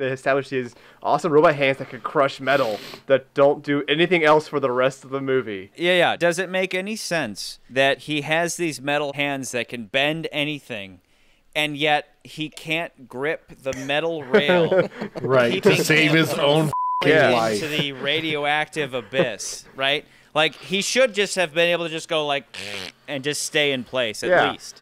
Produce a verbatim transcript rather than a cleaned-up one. they established these awesome robot hands that can crush metal that don't do anything else for the rest of the movie. Yeah, yeah. Does it make any sense that he has these metal hands that can bend anything, and yet he can't grip the metal rail right to save his own yeah. life into the radioactive abyss, right? Like, he should just have been able to just go like and just stay in place at yeah. least.